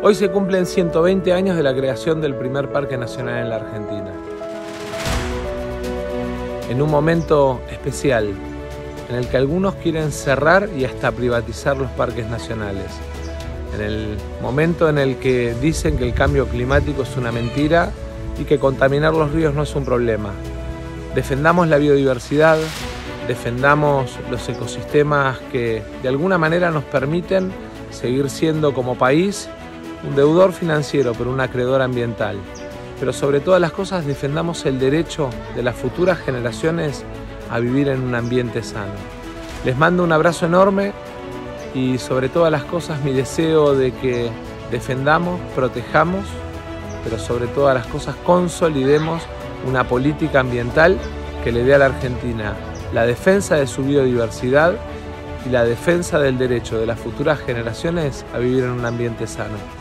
Hoy se cumplen 120 años de la creación del primer Parque Nacional en la Argentina. En un momento especial, en el que algunos quieren cerrar y hasta privatizar los parques nacionales. En el momento en el que dicen que el cambio climático es una mentira y que contaminar los ríos no es un problema. Defendamos la biodiversidad, defendamos los ecosistemas que de alguna manera nos permiten seguir siendo como país un deudor financiero, pero un acreedor ambiental. Pero sobre todas las cosas defendamos el derecho de las futuras generaciones a vivir en un ambiente sano. Les mando un abrazo enorme y sobre todas las cosas mi deseo de que defendamos, protejamos, pero sobre todas las cosas consolidemos una política ambiental que le dé a la Argentina la defensa de su biodiversidad y la defensa del derecho de las futuras generaciones a vivir en un ambiente sano.